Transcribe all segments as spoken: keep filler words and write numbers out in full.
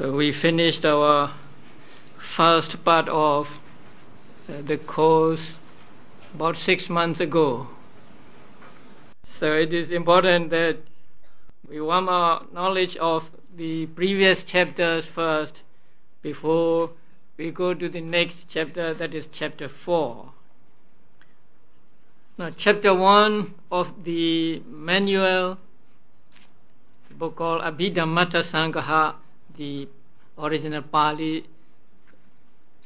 So we finished our first part of uh, the course about six months ago. So it is important that we warm our knowledge of the previous chapters first before we go to the next chapter, that is chapter four. Now, chapter one of the manual, the book called Abhidhammattha Saṅgaha, the original Pali.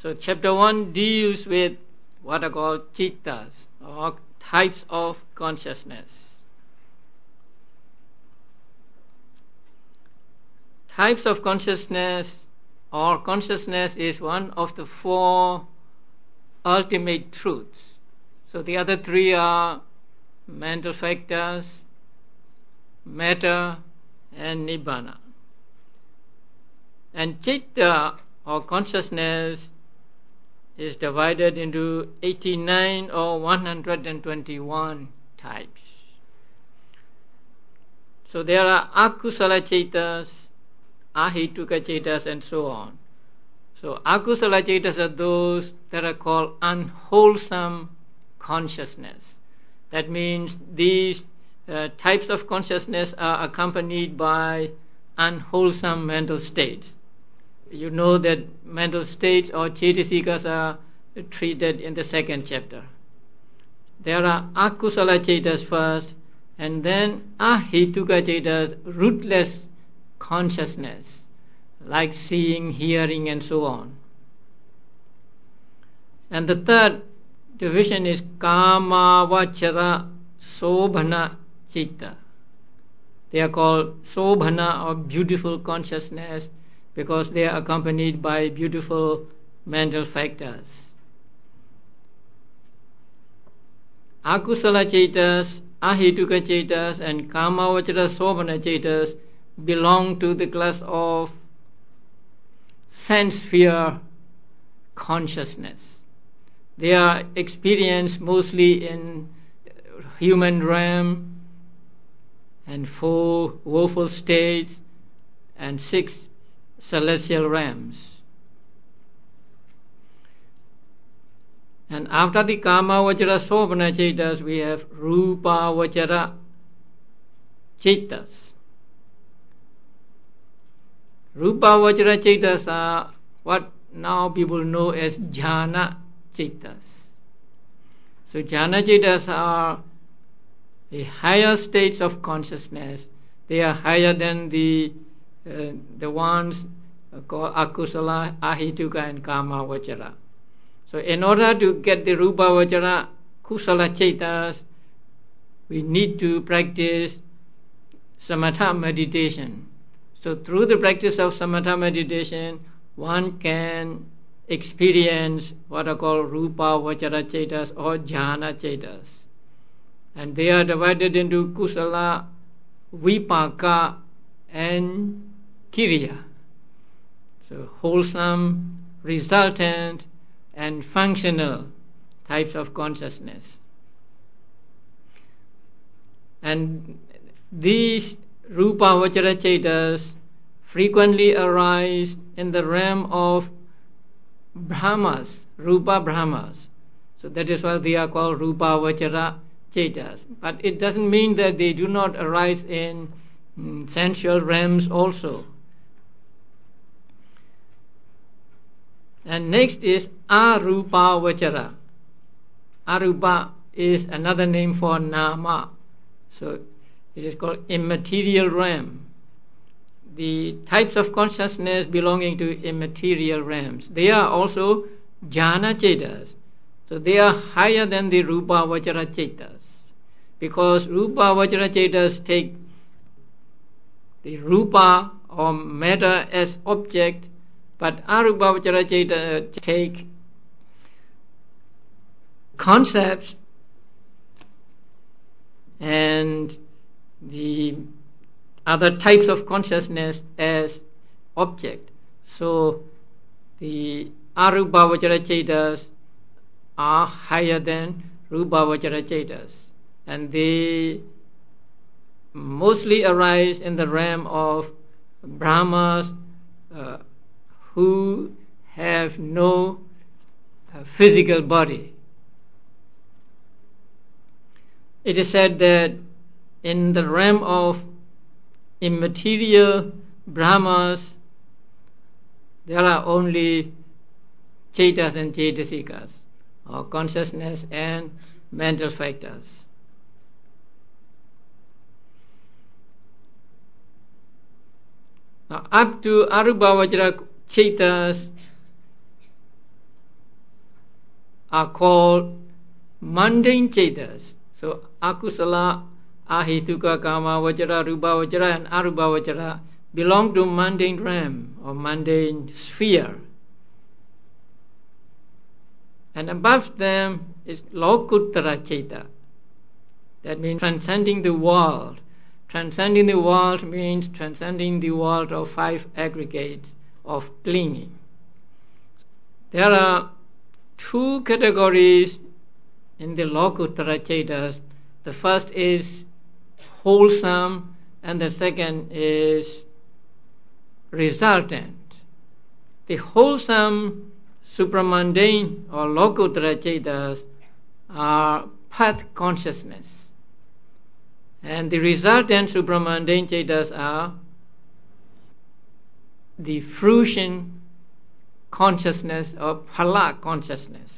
So chapter one deals with what are called cittas, or types of consciousness. Types of consciousness, or consciousness, is one of the four ultimate truths. So the other three are mental factors, matter, and nibbana. And citta, or consciousness, is divided into eighty-nine or one hundred twenty-one types. So there are akusala cittas, ahituka cittas, and so on. So akusala cittas are those that are called unwholesome consciousness. That means these uh, types of consciousness are accompanied by unwholesome mental states. You know that mental states or cetasikas are treated in the second chapter. There are akusala cetas first, and then ahituka cetas, rootless consciousness, like seeing, hearing, and so on. And the third division is kama vachara sobhana citta. They are called sobhana, or beautiful consciousness, because they are accompanied by beautiful mental factors. Akusala cetas, ahituka cetas, and kama vachara sobhana cetas belong to the class of sense sphere consciousness. They are experienced mostly in human realm, and four woeful states, and six celestial realms. And after the kama vachara sobhana cetas, we have rupa vachara cetas. Rupa vachara cetas are what now people know as jhana cetas. So jhana cetas are the higher states of consciousness. They are higher than the uh, the ones called akusala, ahituka, and kama vachara. So in order to get the rupa vachara kusala cetas, we need to practice samatha meditation. So through the practice of samatha meditation, one can experience what are called rupa vachara cetas, or jhana cetas. And they are divided into kusala, vipaka, and kiriya. So wholesome, resultant, and functional types of consciousness. And these rupa vachara cetas frequently arise in the realm of Brahmas, rupa Brahmas. So that is why they are called rupa vachara cetas. But it doesn't mean that they do not arise in mm, sensual realms also. And next is arupa vachara. Arupa is another name for nama. So it is called immaterial realm. The types of consciousness belonging to immaterial realms, they are also jhana cetas. So they are higher than the rupa vachara cetas, because rupa vachara cetas take the rupa, or matter, as object, but arupa vachara cetas take concepts and the other types of consciousness as object. So the arupa vachara cetas are higher than rupa vachara cetas, and they mostly arise in the realm of Brahmas, uh, who have no uh, physical body. It is said that in the realm of immaterial Brahmas, there are only Cetas and Cetasikas, or consciousness and mental factors. Now, up to Arupa Vajra Cetas are called mundane Cetas. So Akusala, Ahituka, Kama Vajra, Rupa Vajra, and Arupa Vajra belong to mundane realm or mundane sphere. And above them is Lokuttara Ceta. That means transcending the world. Transcending the world means transcending the world of five aggregates of clinging. There are two categories in the Lokuttara Cetas. The first is wholesome and the second is resultant. The wholesome supramundane or Lokuttara Cetas are path consciousness, and the resultant supramundane Cetas are the fruition consciousness or phala consciousness.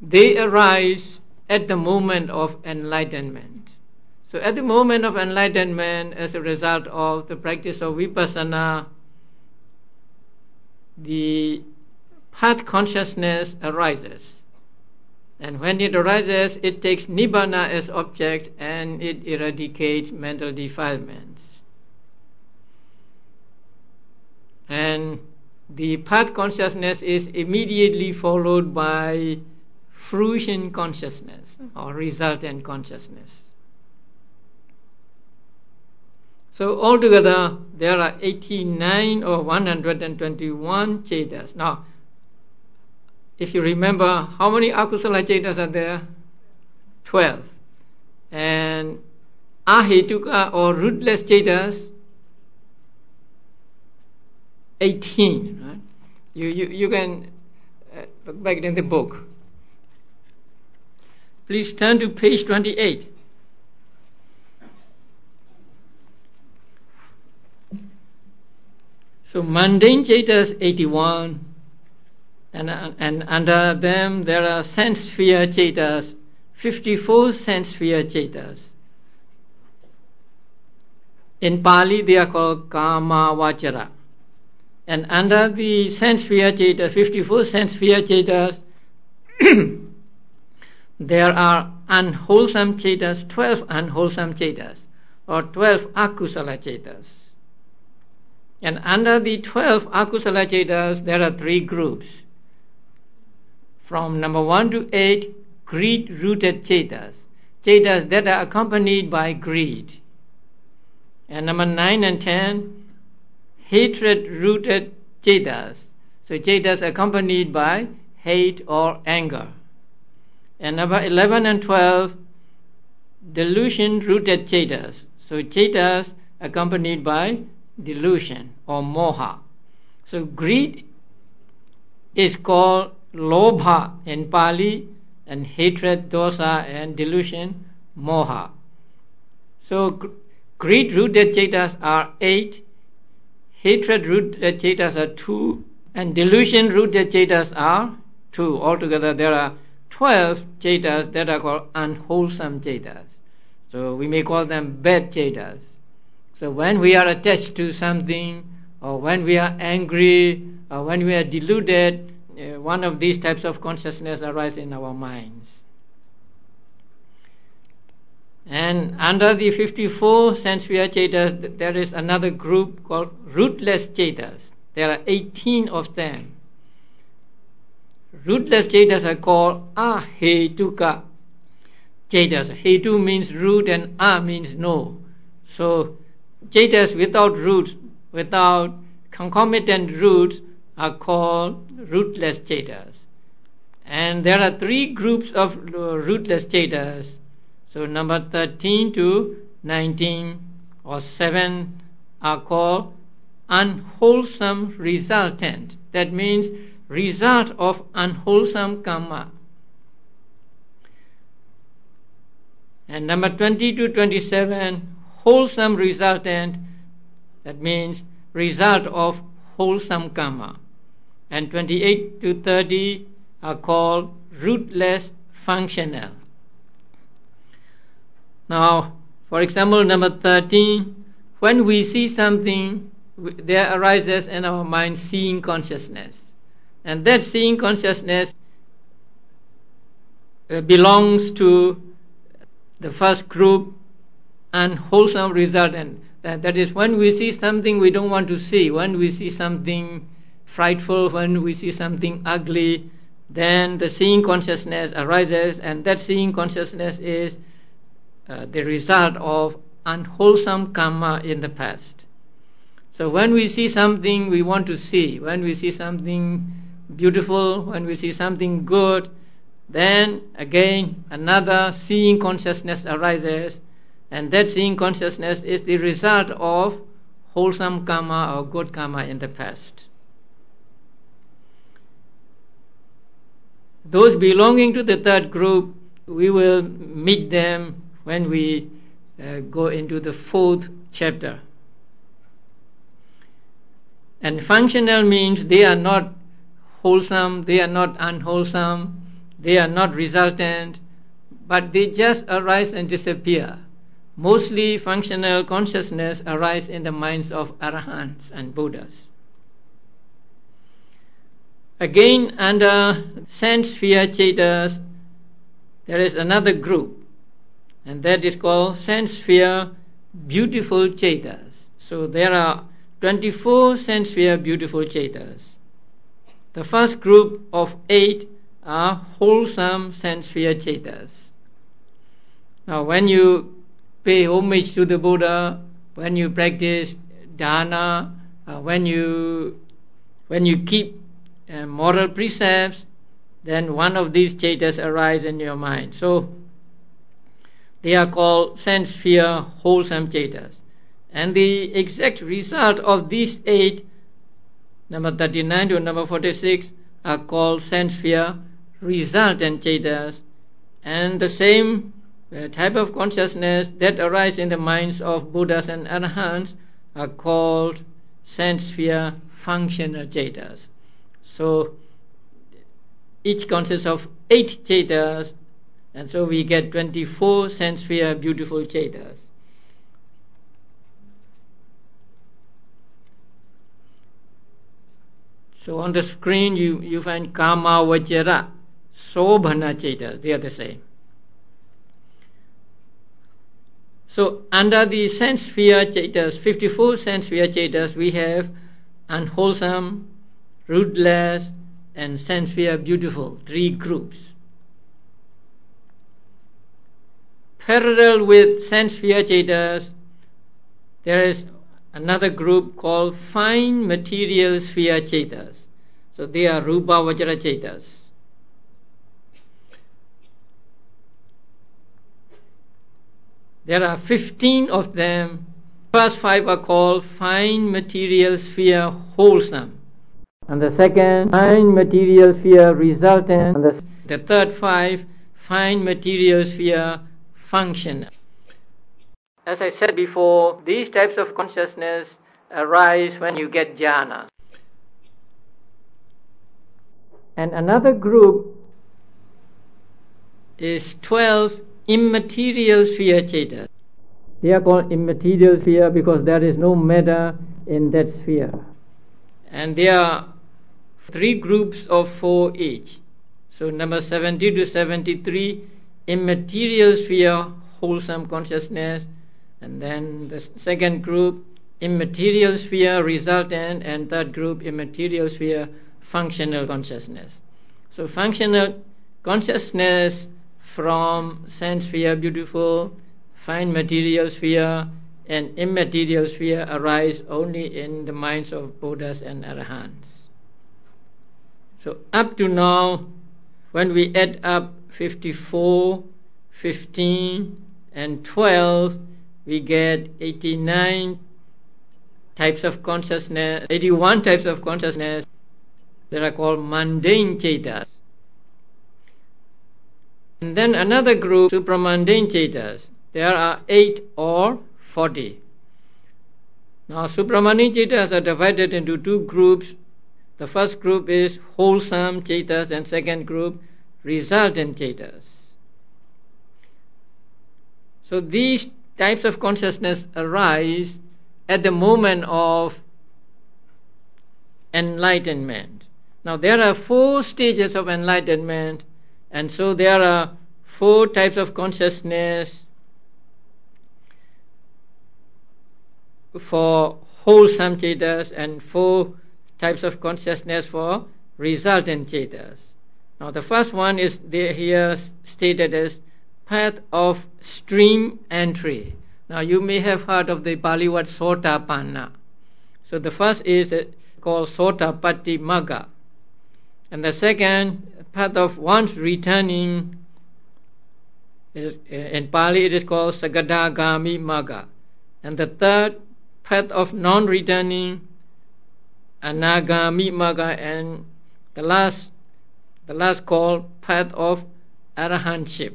They arise at the moment of enlightenment. So at the moment of enlightenment, as a result of the practice of Vipassana, the path consciousness arises, and when it arises, it takes Nibbana as object and it eradicates mental defilements. And the path consciousness is immediately followed by fruition consciousness or resultant consciousness. So altogether, there are eighty-nine or one hundred twenty-one Cetas. Now, if you remember, how many Akusala Cetas are there? twelve. And Ahetuka or rootless Cetas, eighteen. Right? You, you, you can uh, look back in the book. Please turn to page twenty-eight. So mundane Cetas eighty-one, and, and under them there are sense sphere Cetas, fifty-four sense sphere Cetas. In Pali they are called Kama Vachara. And under the sense sphere Cetas, fifty-four sense sphere Cetas, there are unwholesome Cetas, twelve unwholesome Cetas, or twelve Akusala Cetas. And under the twelve Akusala Cetas, there are three groups. From number one to eight, greed-rooted Cetas, Cetas that are accompanied by greed. And number nine and ten, hatred-rooted Cetas, so Cetas accompanied by hate or anger. And number eleven and twelve, delusion-rooted Cetas, so Cetas accompanied by delusion or moha. So greed is called lobha in Pali, and hatred, dosa, and delusion, moha. So greed-rooted Cetas are eight, hatred-rooted Cetas are two, and delusion-rooted Cetas are two. Altogether there are twelve Cetas that are called unwholesome Cetas. So we may call them bad Cetas. So when we are attached to something, or when we are angry, or when we are deluded, uh, one of these types of consciousness arises in our minds. And under the fifty-four sense sphere Cetas, there is another group called rootless Cetas. There are eighteen of them. Rootless Cetas are called Ahetuka Cetas. Hetu means root and A means no. So Cetas without roots, without concomitant roots, are called rootless Cetas. And there are three groups of rootless Cetas. So number thirteen to nineteen or seven are called unwholesome resultant. That means result of unwholesome karma. And number twenty to twenty-seven, wholesome resultant. That means result of wholesome karma. And twenty-eight to thirty are called rootless functional. Now, for example, number thirteen, when we see something, there arises in our mind seeing consciousness. And that seeing consciousness belongs to the first group, unwholesome resultant. That, that is, when we see something we don't want to see, when we see something frightful, when we see something ugly, then the seeing consciousness arises, and that seeing consciousness is uh, the result of unwholesome karma in the past. So when we see something we want to see, when we see something beautiful, when we see something good, then again another seeing consciousness arises, and that seeing consciousness is the result of wholesome karma or good karma in the past. Those belonging to the third group, we will meet them when we uh, go into the fourth chapter. And functional means they are not wholesome, they are not unwholesome, they are not resultant, but they just arise and disappear. Mostly functional consciousness arises in the minds of Arahants and Buddhas. Again, under sense fear chetas, there is another group, and that is called sense fear beautiful chetas. So there are twenty-four sense fear beautiful chetas. The first group of eight are wholesome sense fear chetas. Now, when you pay homage to the Buddha, when you practice dana, uh, when you when you keep Uh, moral precepts, then one of these chetas arises in your mind. So they are called sense fear wholesome chetas. And the exact result of these eight, number thirty-nine to number forty-six, are called sense fear resultant chetas. And the same uh, type of consciousness that arises in the minds of Buddhas and Arahants are called sense fear functional chetas. So each consists of eight chetas, and so we get twenty-four sense fear beautiful chetas. So on the screen you, you find kama, vajra, sobhana chetas. They are the same. So under the sense fear chetas, fifty-four sense fear chetas, we have unwholesome, rootless, and sense fear beautiful, three groups. Parallel with sense fear chetas, there is another group called fine material fear chetas. So they are rupa vajra chetas. There are fifteen of them. First five are called fine material fear wholesome. And the second, fine material fear resultant. And the, the third five, fine material fear functional. As I said before, these types of consciousness arise when you get jhana. And another group is twelve immaterial fear chetas. They are called immaterial fear because there is no matter in that sphere. And they are three groups of four each. So number seventy to seventy-three, immaterial sphere wholesome consciousness, and then the second group immaterial sphere resultant, and third group immaterial sphere functional consciousness. So functional consciousness from sense sphere beautiful, fine material sphere, and immaterial sphere arise only in the minds of Buddhas and Arahants. So up to now, when we add up fifty-four, fifteen, and twelve, we get eighty-nine types of consciousness, eighty-one types of consciousness that are called mundane cetas. And then another group, supramundane cetas. There are eight or forty. Now, supramundane cetas are divided into two groups. The first group is wholesome cetas, and second group, resultant cetas. So these types of consciousness arise at the moment of enlightenment. Now there are four stages of enlightenment, and so there are four types of consciousness for wholesome cetas and four types of consciousness for resultant cetas. Now the first one is here stated as path of stream entry. Now you may have heard of the Pali word sotapanna. So the first is called Sotapatti Magga, and the second, path of one's returning, is, in Pali it is called Sakadāgāmi Magga, and the third, path of non-returning, Anagami Magga, and the last, the last called path of arahantship.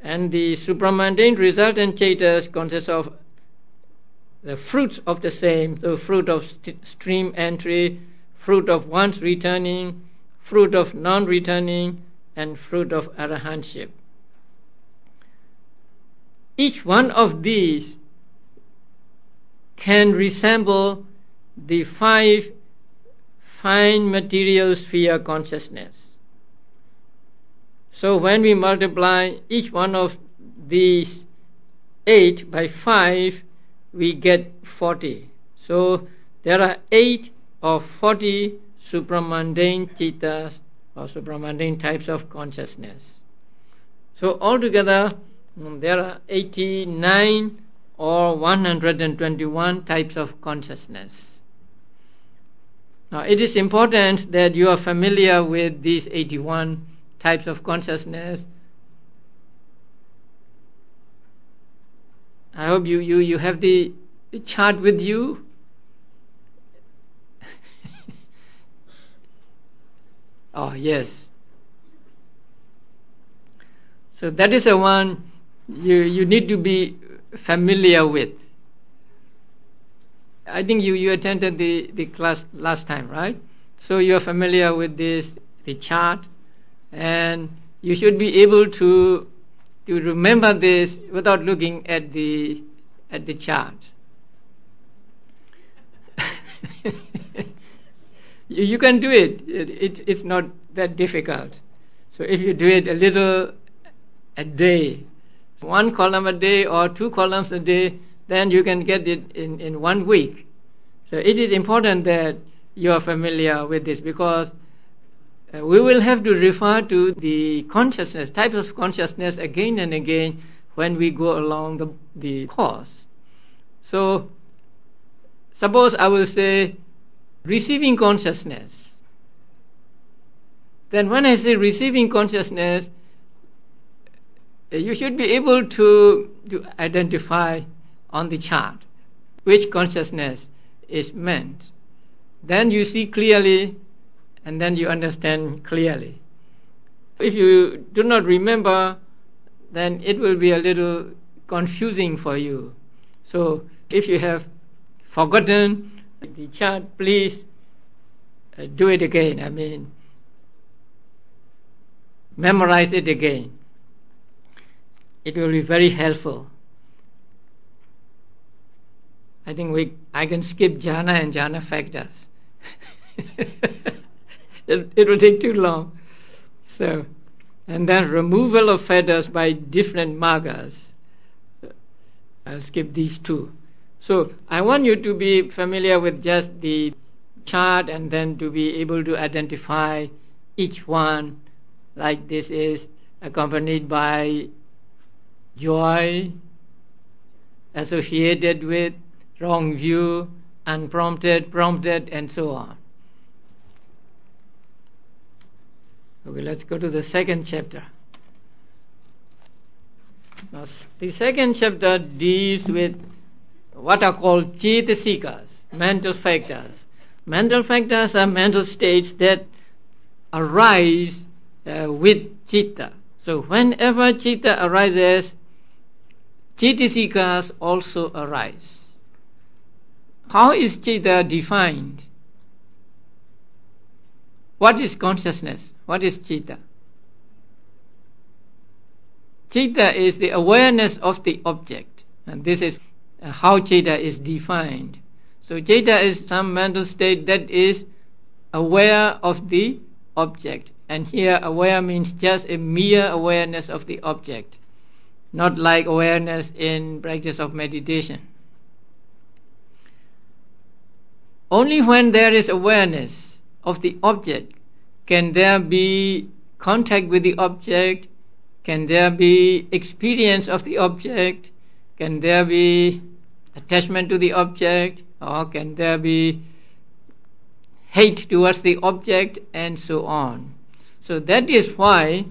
And the supramundane resultant cetas consist of the fruits of the same, the fruit of st stream entry, fruit of one's returning, fruit of non-returning, and fruit of arahantship. Each one of these can resemble the five fine material sphere consciousness. So when we multiply each one of these eight by five, we get forty. So there are eight or forty supramundane cetas or supramundane types of consciousness. So altogether there are eighty-nine or one hundred twenty-one types of consciousness. Now it is important that you are familiar with these eighty-one types of consciousness. I hope you, you, you have the chart with you. Oh, yes. So that is the one you, you need to be familiar with. I think you, you attended the, the class last time, right? So you are familiar with this, the chart, and you should be able to to remember this without looking at the at the chart. you, you can do it. It, it. It's not that difficult. So if you do it a little a day, one column a day or two columns a day, then you can get it in, in one week. So it is important that you are familiar with this, because Uh, we will have to refer to the consciousness, types of consciousness, again and again when we go along the, the course. So, suppose I will say receiving consciousness. Then when I say receiving consciousness, you should be able to, to identify on the chart which consciousness is meant. Then you see clearly, and then you understand clearly. If you do not remember, then it will be a little confusing for you. So if you have forgotten the chart, please uh, do it again. I mean, memorize it again. It will be very helpful. I think we, I can skip jhana and jhana factors. It, it will take too long. So, and then removal of fetters by different maggas. I'll skip these two. So I want you to be familiar with just the chart, and then to be able to identify each one. Like this is accompanied by joy, associated with, wrong view, unprompted, prompted, and so on. Okay, let's go to the second chapter. Now, the second chapter deals with what are called citta-sikas, mental factors. Mental factors are mental states that arise uh, with citta. So whenever citta arises, citta-sikas also arise. How is citta defined? What is consciousness? What is citta? Citta is the awareness of the object. And this is how citta is defined. So citta is some mental state that is aware of the object. And here aware means just a mere awareness of the object. Not like awareness in practice of meditation. Only when there is awareness of the object can there be contact with the object, can there be experience of the object, can there be attachment to the object, or can there be hate towards the object, and so on. So that is why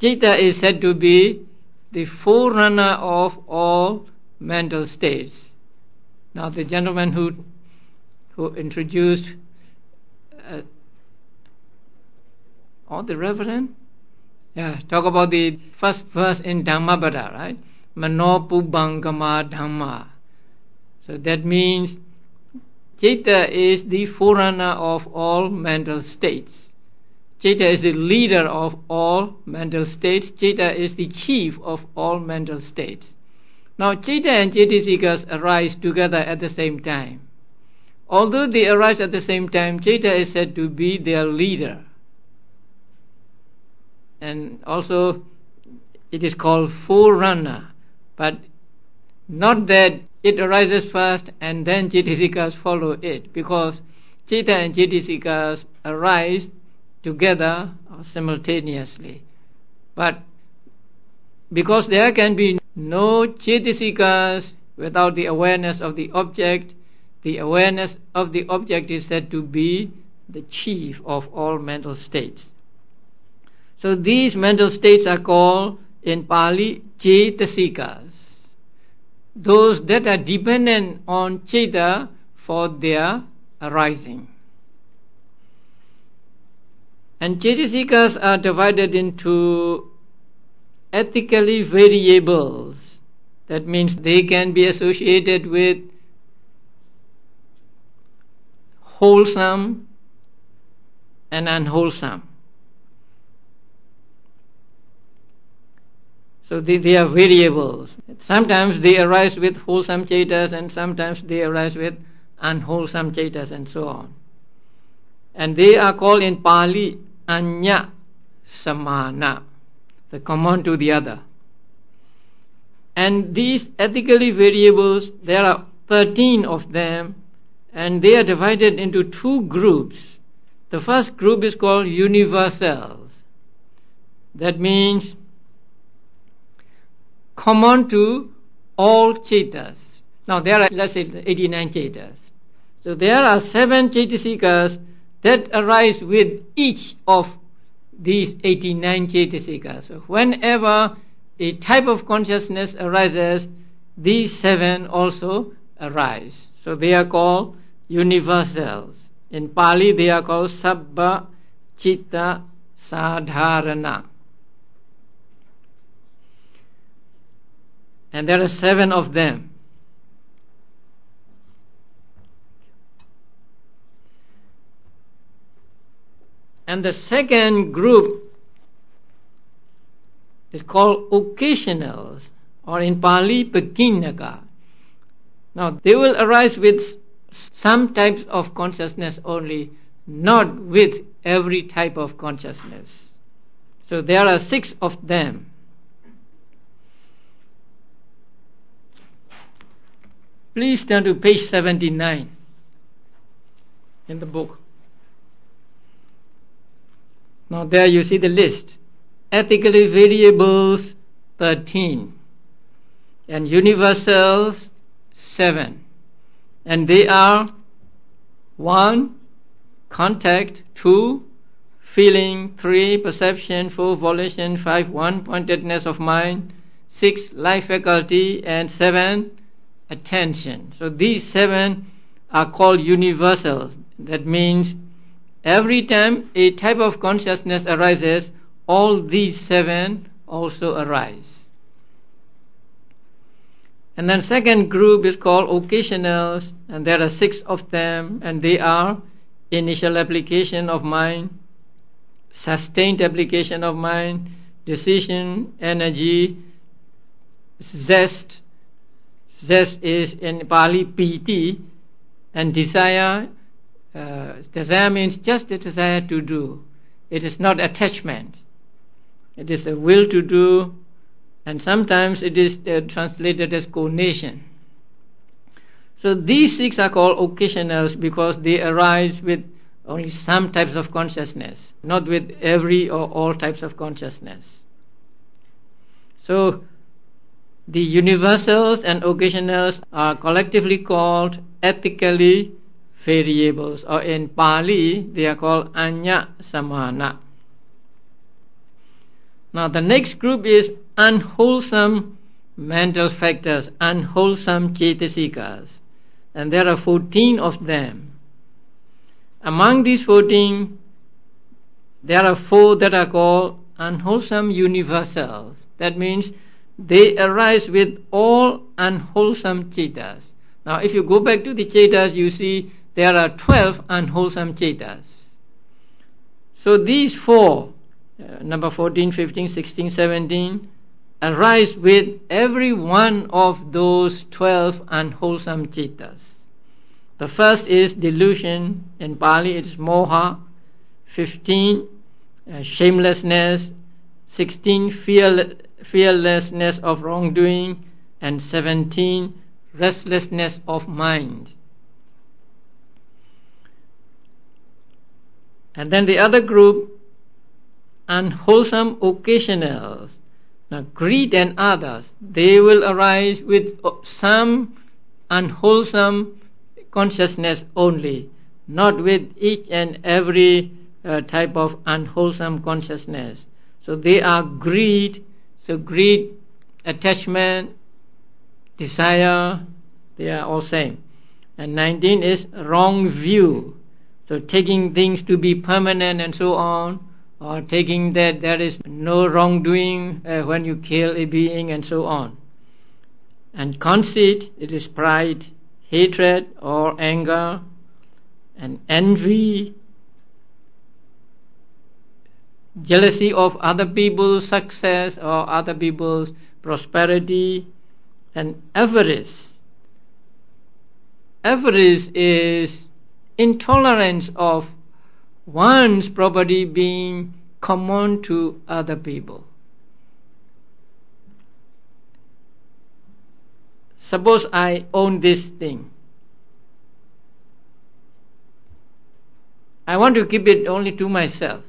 citta is said to be the forerunner of all mental states. Now the gentleman who who introduced uh, all the reverend yeah, talk about the first verse in Dhammapada, right? Manopubangama Dhamma. So that means citta is the forerunner of all mental states. Citta is the leader of all mental states. Citta is the chief of all mental states. Now citta and citta-sikas arise together at the same time. Although they arise at the same time, citta is said to be their leader. And also it is called forerunner, but not that it arises first and then citta-sikas follow it, because citta and citta-sikas arise together or simultaneously. But because there can be no citta-sikas without the awareness of the object, the awareness of the object is said to be the chief of all mental states. So these mental states are called in Pali citta-sikas, those that are dependent on citta for their arising. And citta-sikas are divided into ethically variables. That means they can be associated with wholesome and unwholesome. So they, they are variables. Sometimes they arise with wholesome cittas, and sometimes they arise with unwholesome cittas, and so on. And they are called in Pali anya samana, the common to the other. And these ethically variables, there are thirteen of them, and they are divided into two groups. The first group is called universals. That means common to all cittas. Now there are, let's say, eighty-nine cittas. So there are seven citta-sikas that arise with each of these eighty-nine citta-sikas. So whenever a type of consciousness arises, these seven also arise. So they are called universals. In Pali they are called sabba citta sadharana. And there are seven of them. And the second group is called occasionals, or in Pali pakinnaka. Now they will arise with some types of consciousness only, not with every type of consciousness. So there are six of them. Please turn to page seventy-nine in the book. Now there you see the list. Ethically variables thirteen and universals seven. And they are one, contact, two, feeling, three, perception, four, volition, five, one, pointedness of mind, six, life faculty, and seven, attention. So these seven are called universals. That means every time a type of consciousness arises, all these seven also arise. And then second group is called occasionals, and there are six of them, and they are initial application of mind, sustained application of mind, decision, energy, zest. Zest is in Pali P T, and desire. Uh, desire means just the desire to do. It is not attachment. It is a will to do, and sometimes it is uh, translated as conation. So these six are called occasionals because they arise with only some types of consciousness, not with every or all types of consciousness. So the universals and occasionals are collectively called ethically variables, or in Pali they are called Anya Samana. Now the next group is unwholesome mental factors, unwholesome cetasikas, and there are fourteen of them. Among these fourteen, there are four that are called unwholesome universals. That means they arise with all unwholesome cetas. Now if you go back to the cetas, you see there are twelve unwholesome cetas. So these four, uh, number fourteen, fifteen, sixteen, seventeen, arise with every one of those twelve unwholesome cetas. The first is delusion. In Pali it's moha. Fifteen, uh, shamelessness. Sixteen, fear, fearlessness of wrongdoing. And seventeen, restlessness of mind. And then the other group, unwholesome occasionals. Now, greed and others, they will arise with some unwholesome consciousness only, not with each and every uh, type of unwholesome consciousness. So they are greed, so greed, attachment, desire, they are all same. And nineteen is wrong view, so taking things to be permanent and so on, or taking that there is no wrongdoing uh, when you kill a being and so on. And conceit, it is pride, hatred or anger, and envy, jealousy of other people's success or other people's prosperity, and avarice. Avarice is intolerance of one's property being common to other people. Suppose I own this thing. I want to keep it only to myself.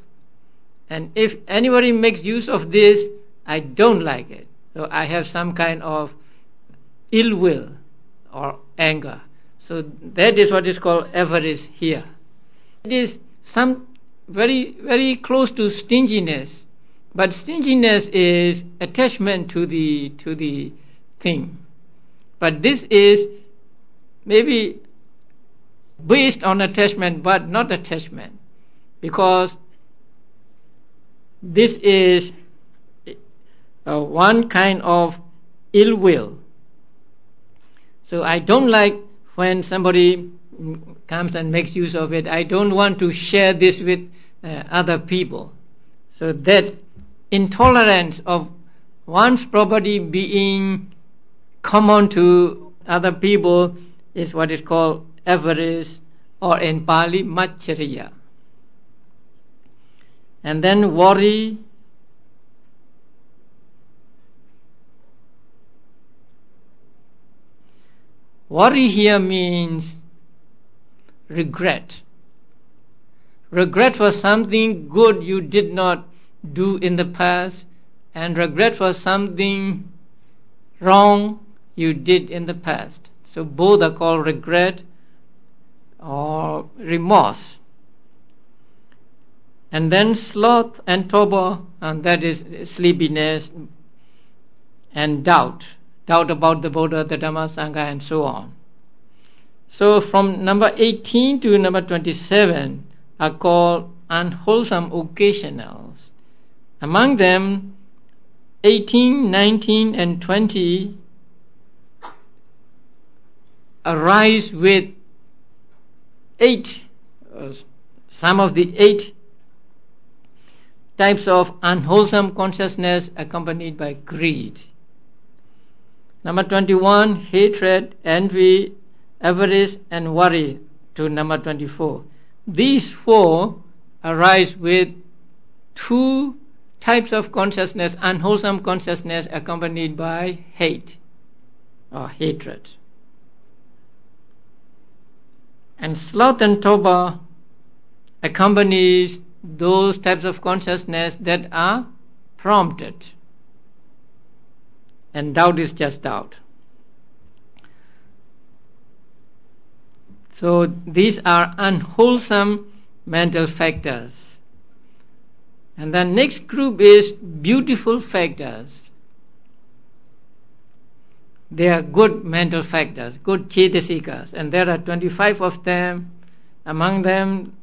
And if anybody makes use of this, I don't like it. So I have some kind of ill will or anger. So that is what is called avarice here. It is some very, very close to stinginess, but stinginess is attachment to the to the thing. But this is maybe based on attachment, but not attachment, because this is uh, one kind of ill will. So I don't like when somebody comes and makes use of it. I don't want to share this with uh, other people. So that intolerance of one's property being common to other people is what is called avarice, or in Pali maccharya. And then worry, worry here means regret, regret for something good you did not do in the past, and regret for something wrong you did in the past. So both are called regret or remorse. And then sloth and toba, and that is sleepiness and doubt. doubt about the Buddha, the Dhamma, Sangha, and so on. So from number eighteen to number twenty-seven are called unwholesome occasionals. Among them, eighteen, nineteen, and twenty arise with eight, uh, some of the eight types of unwholesome consciousness accompanied by greed. Number twenty-one, hatred, envy, avarice, and worry, to number twenty-four. These four arise with two types of consciousness, unwholesome consciousness accompanied by hate or hatred. And sloth and torpor accompanies those types of consciousness that are prompted. And doubt is just doubt. So these are unwholesome mental factors. And the next group is beautiful factors. They are good mental factors, good cetasikas, and there are twenty-five of them. Among them,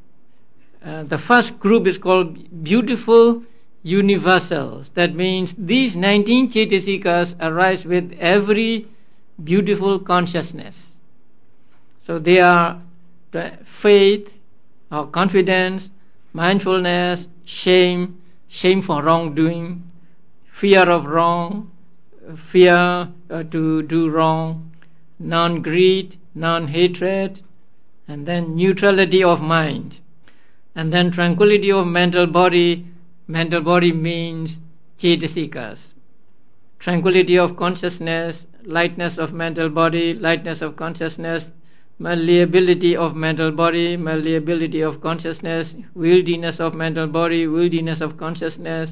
uh, the first group is called beautiful universals. That means these nineteen cetasikas arise with every beautiful consciousness. So they are faith or confidence, mindfulness, shame, shame for wrongdoing, fear of wrong, fear uh, to do wrong, non-greed, non-hatred, and then neutrality of mind, and then tranquility of mental body. Mental body means cetasikas. Tranquility of consciousness, lightness of mental body, lightness of consciousness, malleability of mental body, malleability of consciousness, wieldiness of mental body, wieldiness of consciousness,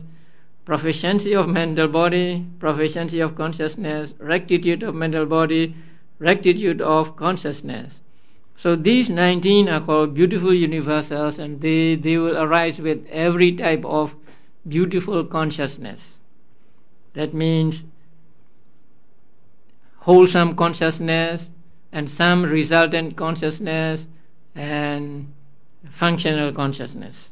proficiency of mental body, proficiency of consciousness, rectitude of mental body, rectitude of consciousness. So these nineteen are called beautiful universals, and they, they will arise with every type of beautiful consciousness. That means wholesome consciousness, and some resultant consciousness, and functional consciousness.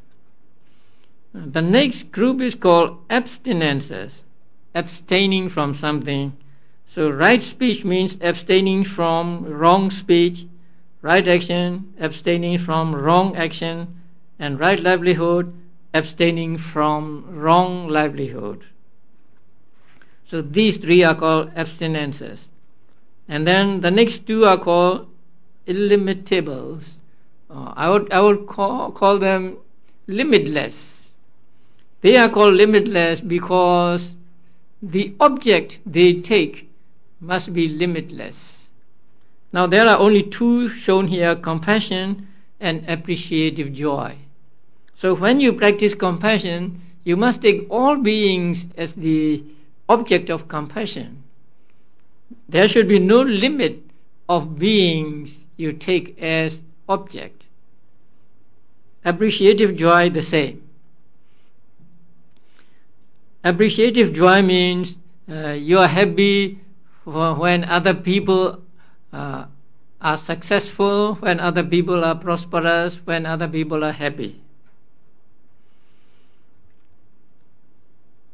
The next group is called abstinences, abstaining from something. So right speech means abstaining from wrong speech, right action, abstaining from wrong action, and right livelihood, abstaining from wrong livelihood. So these three are called abstinences. And then the next two are called illimitables. Uh, I would, I would call, call them limitless. They are called limitless because the object they take must be limitless. Now there are only two shown here, compassion and appreciative joy. So when you practice compassion, you must take all beings as the object of compassion. There should be no limit of beings you take as object. Appreciative joy, the same. Appreciative joy means uh, you are happy when other people uh, are successful, when other people are prosperous, when other people are happy.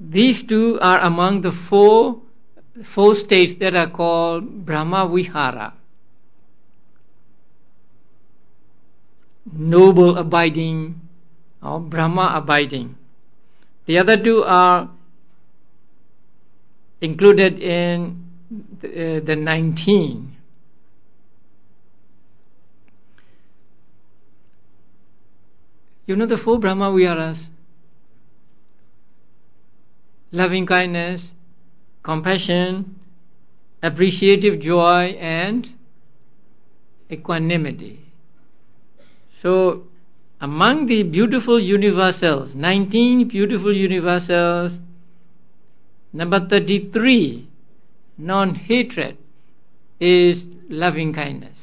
These two are among the four four states that are called Brahma Vihara. Noble abiding or Brahma abiding. The other two are included in the, uh, the nineteen. You know the four Brahma Viharas? Loving kindness, compassion, appreciative joy, and equanimity. So among the beautiful universals, nineteen beautiful universals, number thirty-three, non-hatred, is loving kindness.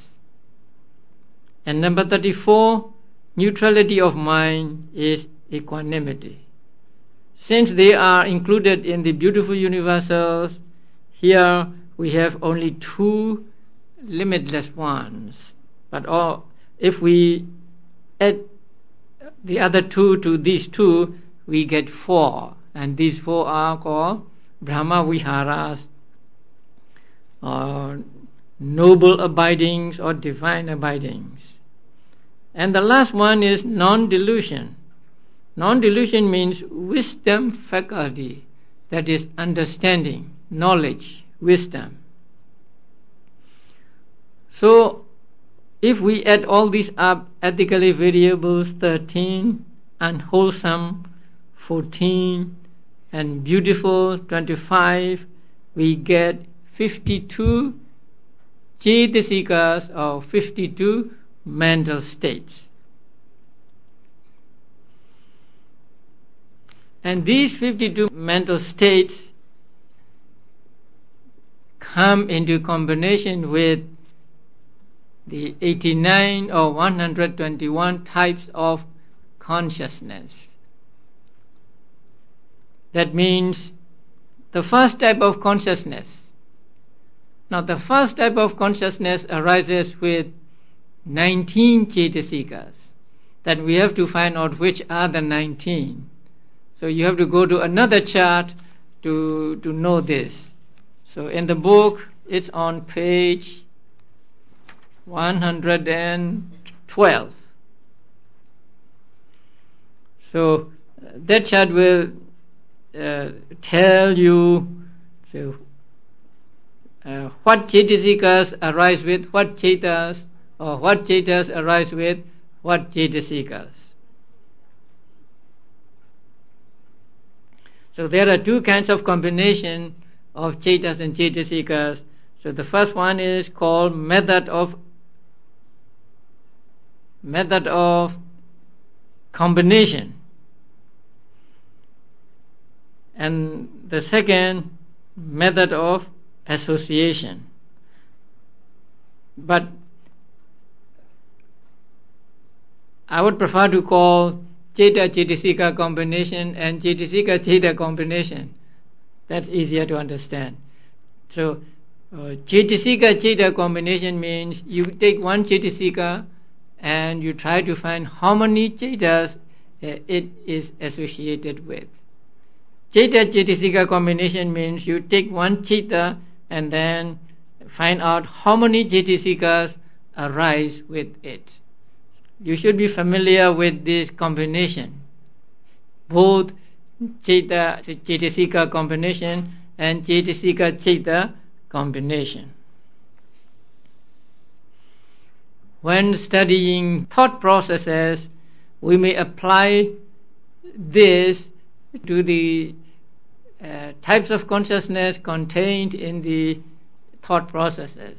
And number thirty-four, neutrality of mind, is equanimity. Since they are included in the beautiful universals, here we have only two limitless ones. But all, if we add the other two to these two, we get four. And these four are called Brahma Viharas, or noble abidings, or divine abidings. And the last one is non-delusion. Non-delusion means wisdom faculty, that is understanding, knowledge, wisdom. So if we add all these up, ethically variables thirteen, unwholesome fourteen, and beautiful twenty-five, we get fifty-two cetasikas, or fifty-two mental states. And these fifty-two mental states come into combination with the eighty-nine or one hundred twenty-one types of consciousness. That means the first type of consciousness. Now the first type of consciousness arises with nineteen cetasikas. Then we have to find out which are the nineteen. So you have to go to another chart to, to know this. So in the book, it's on page one hundred twelve. So that chart will uh, tell you so, uh, what cetasikas arise with what cetas, or what cetas arise with what cetasikas. So there are two kinds of combination of cetas and cetasikas. So the first one is called method of method of combination, and the second method of association. But I would prefer to call Ceta-Cetasika combination and Cetasika-Ceta combination. That's easier to understand. So, uh, Cetasika-Ceta combination means you take one Cetasika and you try to find how many Cetas uh, it is associated with. Ceta-Cetasika combination means you take one Ceta and then find out how many Cetasikas arise with it. You should be familiar with this combination, both Ceta Cetasika combination and Cetasika Ceta combination. When studying thought processes, we may apply this to the uh, types of consciousness contained in the thought processes,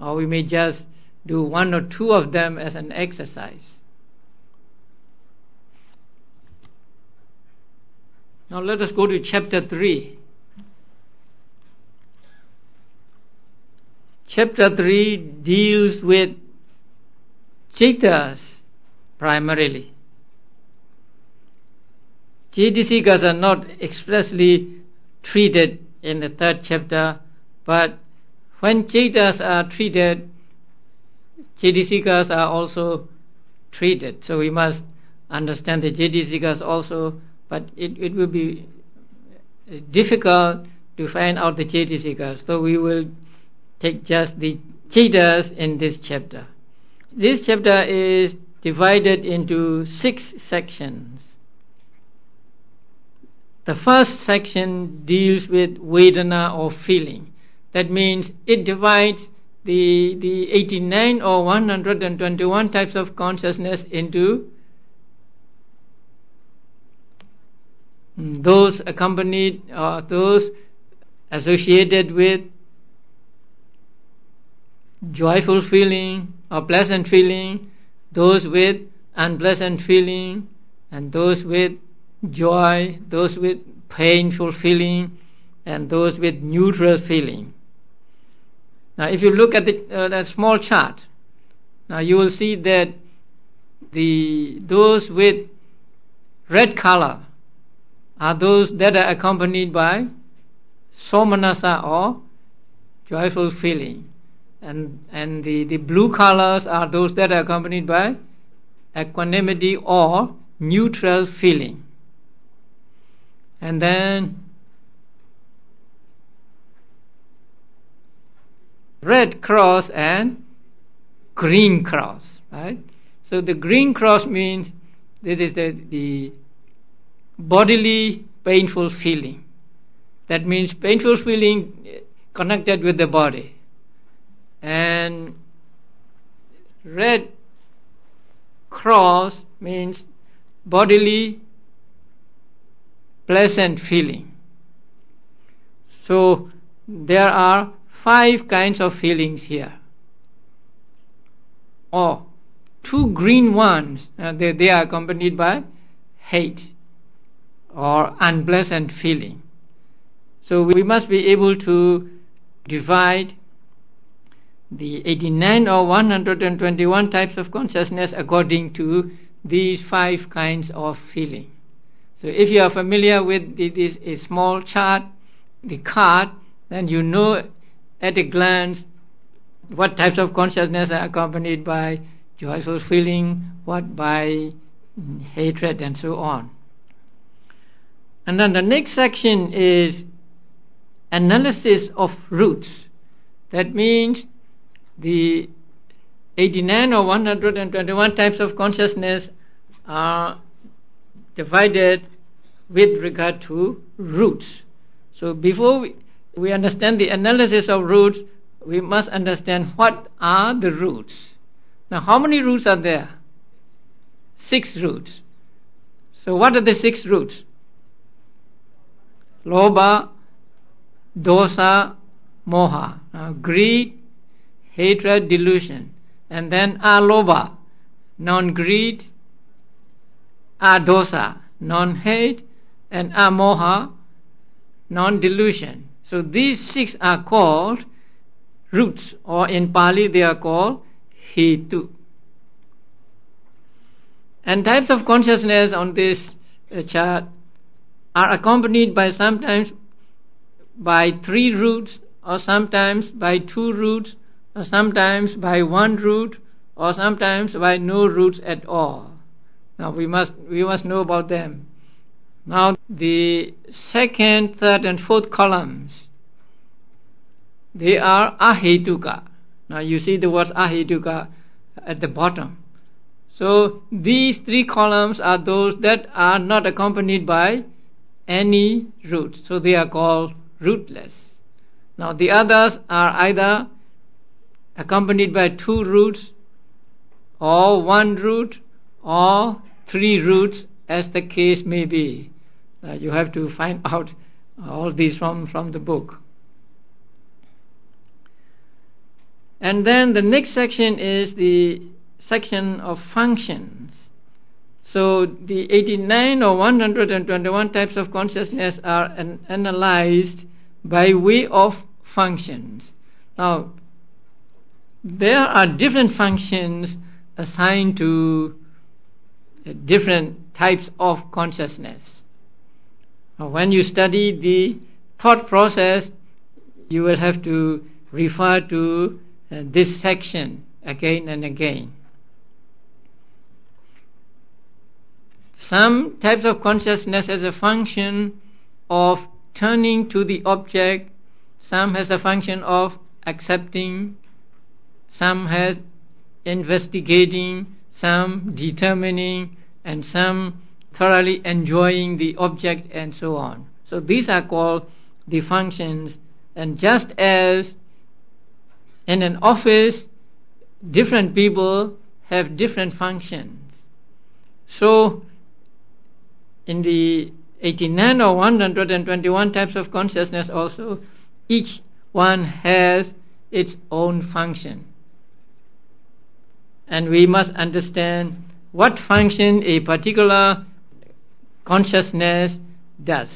or we may just do one or two of them as an exercise. Now let us go to chapter three. Chapter three deals with cetas primarily. Cetasikas are not expressly treated in the third chapter, but when cetas are treated, Cetasikas are also treated. So we must understand the Cetasikas also, but it, it will be difficult to find out the Cetasikas. So we will take just the Cetas in this chapter. This chapter is divided into six sections. The first section deals with Vedana or feeling. That means it divides The, the eighty-nine or one hundred twenty-one types of consciousness into those accompanied or uh, those associated with joyful feeling or pleasant feeling, those with unpleasant feeling, and those with joy, those with painful feeling, and those with neutral feeling. Now if you look at the, uh, the small chart, now you will see that the those with red color are those that are accompanied by somanasa or joyful feeling. And and the, the blue colors are those that are accompanied by equanimity or neutral feeling. And then red cross and green cross, right? So the green cross means this is the, the bodily painful feeling. That means painful feeling connected with the body. And red cross means bodily pleasant feeling. So there are five kinds of feelings here. Or oh, two green ones, uh, they, they are accompanied by hate or unpleasant feeling. So we must be able to divide the eighty-nine or one hundred twenty-one types of consciousness according to these five kinds of feeling. So if you are familiar with this a small chart, the card, then you know at a glance what types of consciousness are accompanied by joyful feeling, what by hatred, and so on. And then the next section is analysis of roots. That means the eighty-nine or one hundred twenty-one types of consciousness are divided with regard to roots. So before we, we understand the analysis of roots, we must understand what are the roots. Now, how many roots are there? Six roots. So what are the six roots? Lobha, dosa, moha. Now, greed, hatred, delusion. And then alobha, non-greed, adosa, non-hate, and amoha, non-delusion. So these six are called roots, or in Pali they are called hetu. And types of consciousness on this uh, chart are accompanied by sometimes by three roots, or sometimes by two roots, or sometimes by one root, or sometimes by no roots at all. Now we must we must know about them. Now the second, third, and fourth columns, they are ahetuka. Now you see the words ahetuka at the bottom. So these three columns are those that are not accompanied by any root. So they are called rootless. Now the others are either accompanied by two roots, or one root, or three roots, as the case may be. Uh, you have to find out all these from, from the book. And then the next section is the section of functions. So the eighty-nine or one hundred twenty-one types of consciousness are an analyzed by way of functions. Now, there are different functions assigned to uh, different types of consciousness. Now, when you study the thought process, you will have to refer to Uh, this section again and again. Some types of consciousness has a function of turning to the object, some has a function of accepting, some has investigating, some determining, and some thoroughly enjoying the object, and so on. So these are called the functions. And just as in an office, different people have different functions. So, in the eighty-nine or one hundred twenty-one types of consciousness also, each one has its own function. And we must understand what function a particular consciousness does.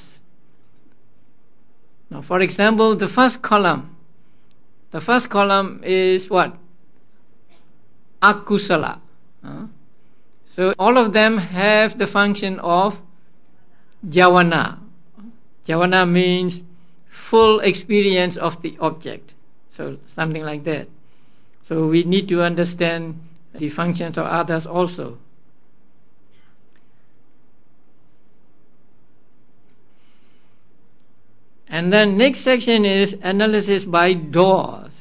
Now, for example, the first column, The first column is what? Akusala. Huh? So all of them have the function of javana. Javana means full experience of the object. So something like that. So we need to understand the functions of others also. And then next section is analysis by doors.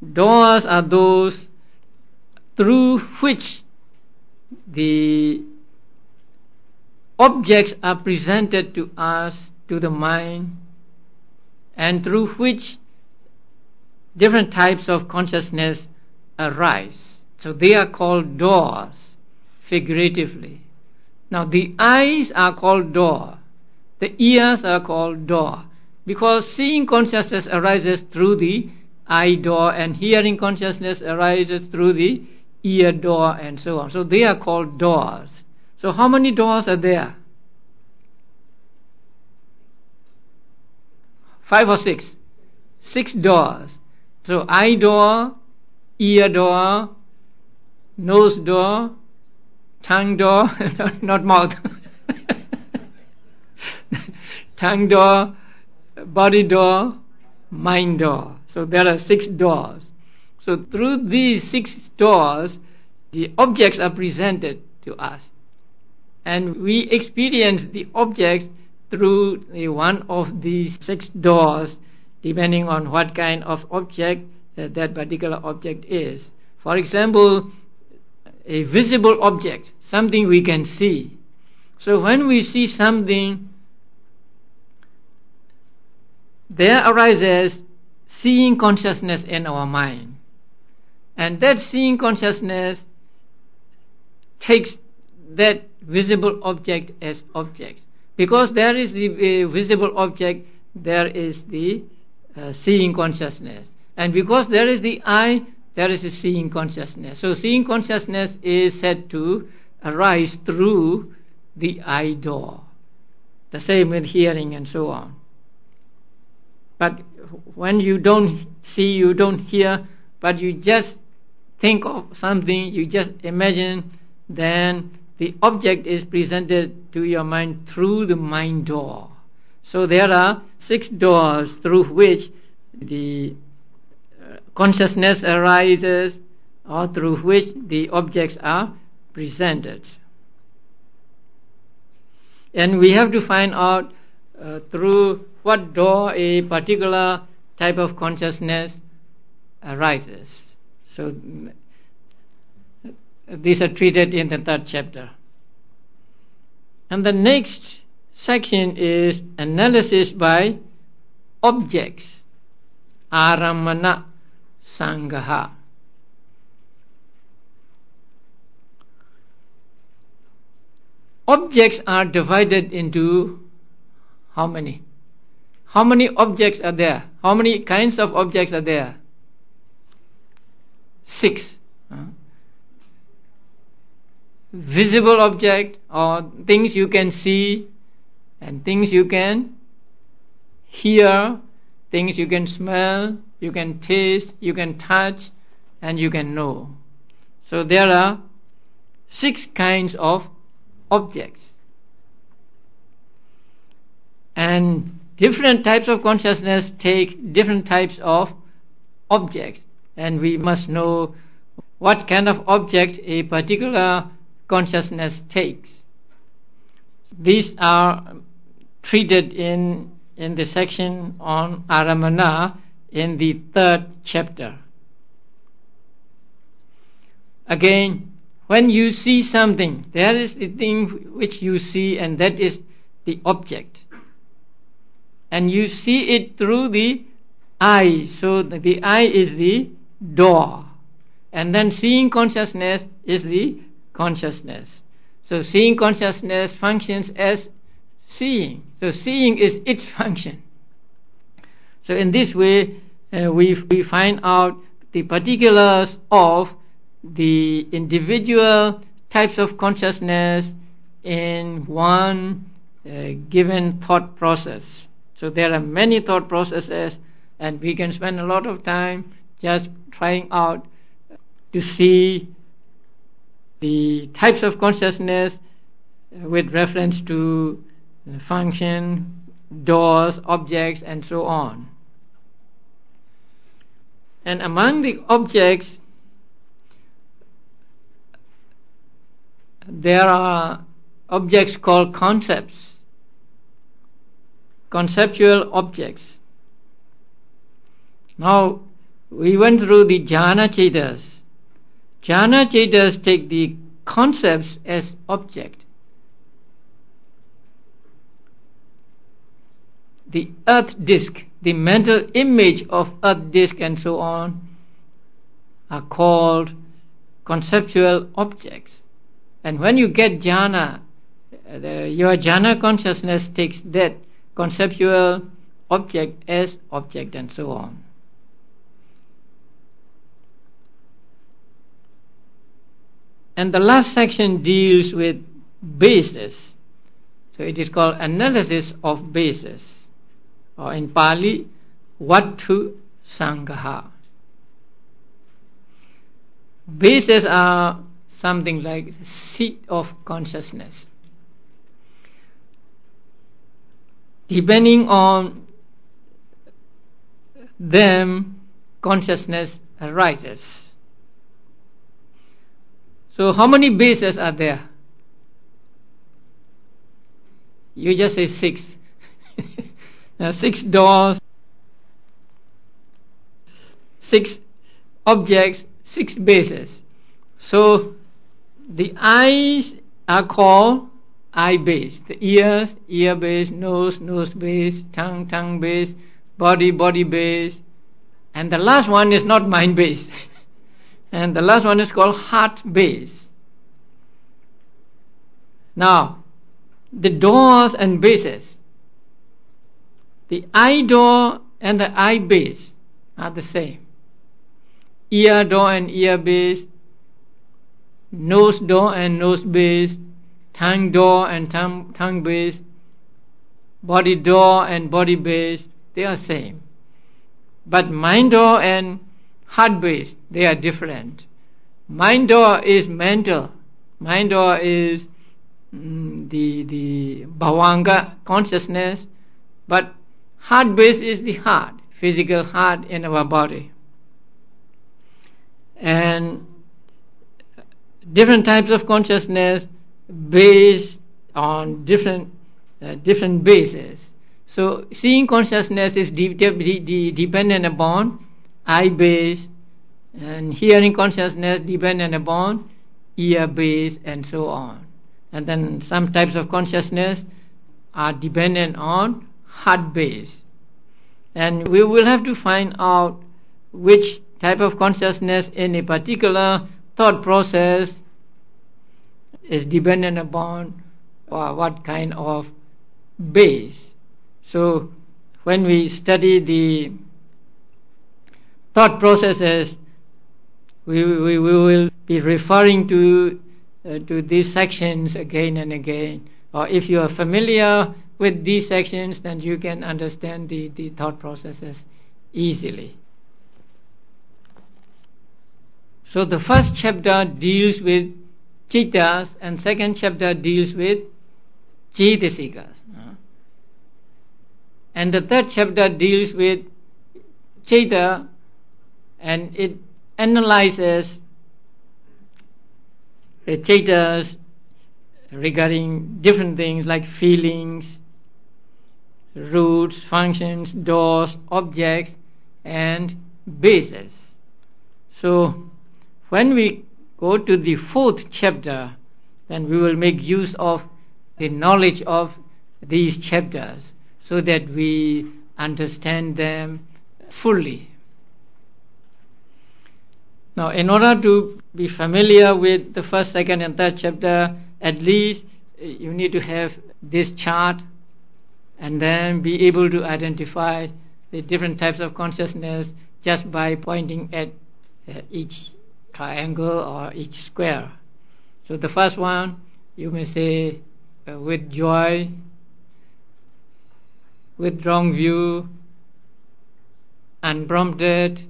Doors are those through which the objects are presented to us, to the mind, and through which different types of consciousness arise. So they are called doors, figuratively. Now the eyes are called door, the ears are called door, because seeing consciousness arises through the eye door, and hearing consciousness arises through the ear door, and so on. So they are called doors. So how many doors are there? Five or six? Six doors. So eye door, ear door, nose door, tongue door, not mouth, tongue door, body door, mind door. So there are six doors. So through these six doors, the objects are presented to us. And we experience the objects through one of these six doors, depending on what kind of object uh, that particular object is. For example, a visible object, something we can see. So when we see something, there arises seeing consciousness in our mind. And that seeing consciousness takes that visible object as object. Because there is the uh, visible object, there is the uh, seeing consciousness. And because there is the eye, there is the seeing consciousness. So seeing consciousness is said to arise through the eye door. The same with hearing and so on. But when you don't see, you don't hear, but you just think of something, you just imagine, then the object is presented to your mind through the mind door. So there are six doors through which the consciousness arises, or through which the objects are presented. And we have to find out uh, through what door a particular type of consciousness arises. So these are treated in the third chapter. And the next section is analysis by objects, Aramana Sangaha. Objects are divided into how many? How many objects are there? How many kinds of objects are there? Six. Huh? Visible object, or things you can see, and things you can hear, things you can smell, you can taste, you can touch, and you can know. So there are six kinds of objects. And different types of consciousness take different types of objects. And we must know what kind of object a particular consciousness takes. These are treated in in the section on Aramana in the third chapter. Again, when you see something, there is the thing which you see, and that is the object. And you see it through the eye, so the eye is the door. And then seeing consciousness is the consciousness. So seeing consciousness functions as seeing. So seeing is its function. So in this way, uh, we, we find out the particulars of the individual types of consciousness in one uh, given thought process. So there are many thought processes, and we can spend a lot of time just trying out to see the types of consciousness with reference to function, doors, objects, and so on. And among the objects, there are objects called concepts, conceptual objects. Now, we went through the jhana cheddas. Jhana cheddas take the concepts as object. The earth disc, the mental image of earth disc and so on, are called conceptual objects. And when you get jhana, the, your jhana consciousness takes that conceptual object as object and so on. And the last section deals with basis. So it is called analysis of basis, or in Pali, Vattu Sangaha. Bases are something like seat of consciousness. Depending on them, consciousness arises. So how many bases are there? You just say six. Now six doors, six objects, six bases. So the eyes are called eye base, the ears, ear base, nose, nose base, tongue, tongue base, body, body base, and the last one is not mind base. And the last one is called heart base. Now, the doors and bases, the eye door and the eye base are the same. Ear door and ear base, nose door and nose base, tongue door and tongue, tongue base, body door and body base, they are same. But mind door and heart base, they are different. Mind door is mental. Mind door is mm, the the bhavanga consciousness, but heart base is the heart, physical heart in our body. And different types of consciousness based on different uh, different bases. So seeing consciousness is de de de dependent upon eye base, and hearing consciousness dependent upon ear base, and so on. And then some types of consciousness are dependent on heart base. And we will have to find out which type of consciousness in a particular thought process is dependent upon uh, what kind of base. So when we study the thought processes, we, we, we will be referring to uh, to these sections again and again. Or if you are familiar with these sections, then you can understand the, the thought processes easily. So the first chapter deals with Chittas, and second chapter deals with Chetasikas. And the third chapter deals with Cheta, and it analyzes the Chetas regarding different things like feelings, roots, functions, doors, objects, and bases. So when we go to the fourth chapter, then we will make use of the knowledge of these chapters so that we understand them fully. Now, in order to be familiar with the first, second, and third chapter, at least you need to have this chart and then be able to identify the different types of consciousness just by pointing at uh, each triangle or each square. So the first one, you may say uh, with joy, with wrong view, unprompted.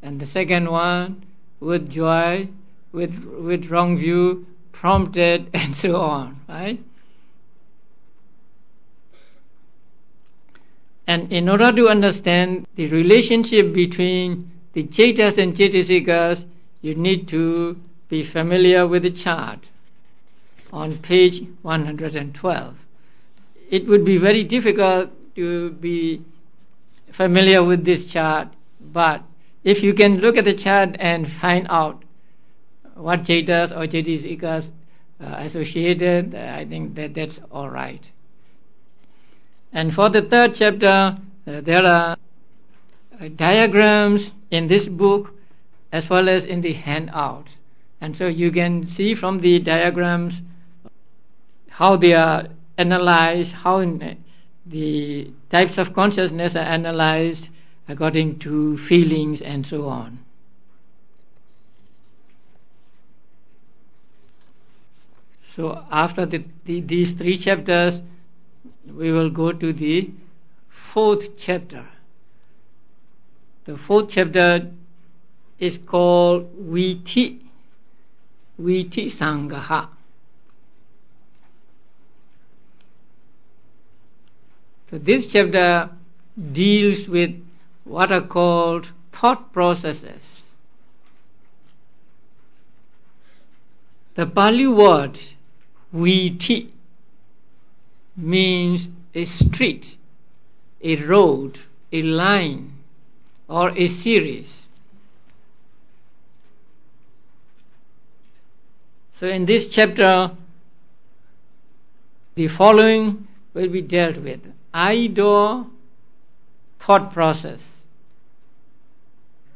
And the second one, with joy, with, with wrong view, prompted, and so on, right? And in order to understand the relationship between the cetas and cetasikas, you need to be familiar with the chart on page one hundred twelve. It would be very difficult to be familiar with this chart, but if you can look at the chart and find out what cetas or cetasikas uh, associated, I think that that's all right. And for the third chapter, uh, there are uh, diagrams in this book as well as in the handouts. And so you can see from the diagrams how they are analyzed, how in the types of consciousness are analyzed according to feelings and so on. So after the, the, these three chapters, we will go to the fourth chapter. The fourth chapter is called Vīthi, Vīthi Saṅgaha. So this chapter deals with what are called thought processes. The Pali word Vīthi means a street, a road, a line, or a series. So in this chapter, the following will be dealt with. Idle thought process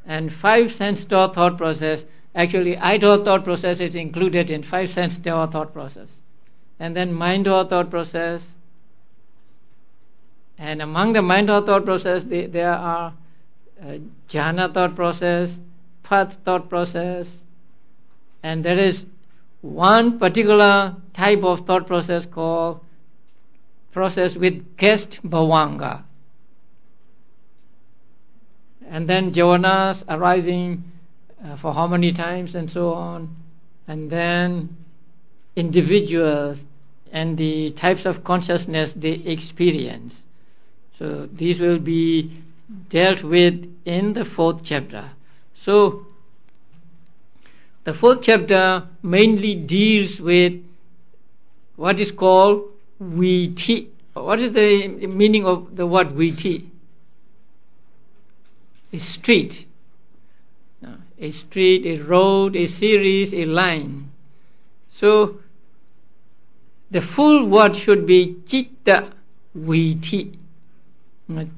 and five sense door thought process. Actually, idle thought process is included in five sense door thought process. And then mind door thought process. And among the mind door thought process, they, there are uh, jhana thought process, path thought process, and there is one particular type of thought process called process with guest bhavanga. And then javanas arising uh, for how many times and so on. And then individuals and the types of consciousness they experience. So these will be dealt with in the fourth chapter. So the fourth chapter mainly deals with what is called Vīthi. What is the meaning of the word Vīthi? A street. A street, a road, a series, a line. So the full word should be Citta Vīthi.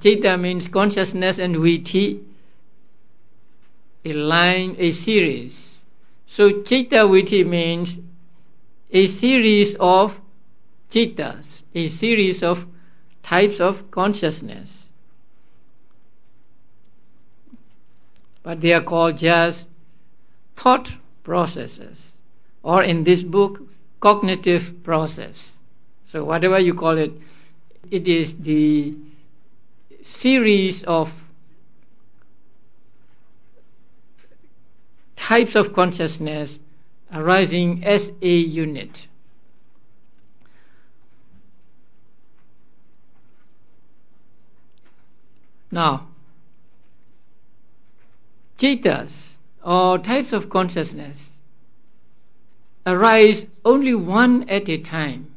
Citta means consciousness and Vīthi, a line, a series. So Citta Vīthi means a series of cittas, a series of types of consciousness. But they are called just thought processes, or in this book, cognitive process. So whatever you call it, it is the series of types of consciousness arising as a unit. Now, cettas or types of consciousness arise only one at a time.